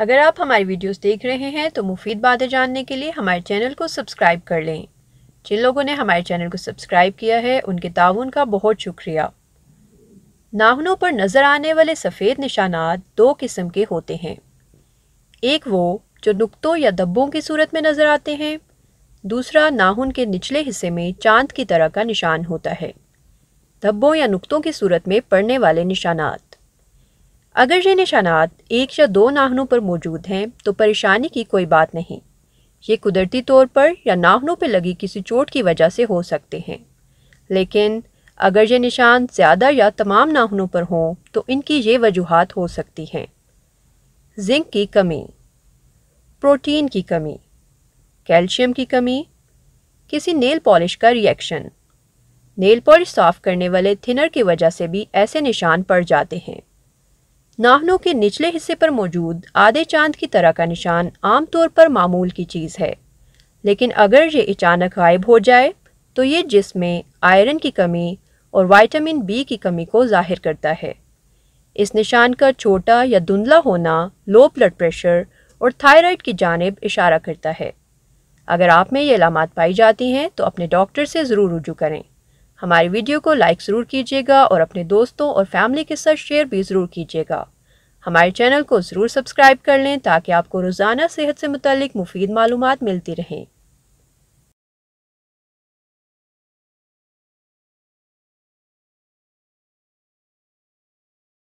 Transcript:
अगर आप हमारी वीडियोस देख रहे हैं तो मुफीद बातें जानने के लिए हमारे चैनल को सब्सक्राइब कर लें। जिन लोगों ने हमारे चैनल को सब्सक्राइब किया है उनके ताउन का बहुत शुक्रिया। नाखूनों पर नज़र आने वाले सफ़ेद निशानात दो किस्म के होते हैं, एक वो जो नुक्तों या धब्बों की सूरत में नज़र आते हैं, दूसरा नाखून के निचले हिस्से में चांद की तरह का निशान होता है। धब्बों या नुक्तों की सूरत में पड़ने वाले निशानात, अगर ये निशानात एक या दो नाखूनों पर मौजूद हैं तो परेशानी की कोई बात नहीं, ये कुदरती तौर पर या नाखूनों पर लगी किसी चोट की वजह से हो सकते हैं। लेकिन अगर ये निशान ज़्यादा या तमाम नाखूनों पर हों तो इनकी ये वजूहात हो सकती हैं। जिंक की कमी, प्रोटीन की कमी, कैल्शियम की कमी, किसी नेल पॉलिश का रिएक्शन। नेल पॉलिश साफ़ करने वाले थिनर की वजह से भी ऐसे निशान पड़ जाते हैं। नाखूनों के निचले हिस्से पर मौजूद आधे चांद की तरह का निशान आमतौर पर मामूल की चीज़ है, लेकिन अगर ये अचानक गायब हो जाए तो ये जिस्म में आयरन की कमी और विटामिन बी की कमी को जाहिर करता है। इस निशान का छोटा या धुंधला होना लो ब्लड प्रेशर और थायराइड की जानिब इशारा करता है। अगर आप में ये अलामत पाई जाती हैं तो अपने डॉक्टर से ज़रूर रुजू करें। हमारी वीडियो को लाइक ज़रूर कीजिएगा और अपने दोस्तों और फैमिली के साथ शेयर भी ज़रूर कीजिएगा। हमारे चैनल को ज़रूर सब्सक्राइब कर लें ताकि आपको रोज़ाना सेहत से मुतालिक मुफीद मालूमात मिलती रहें।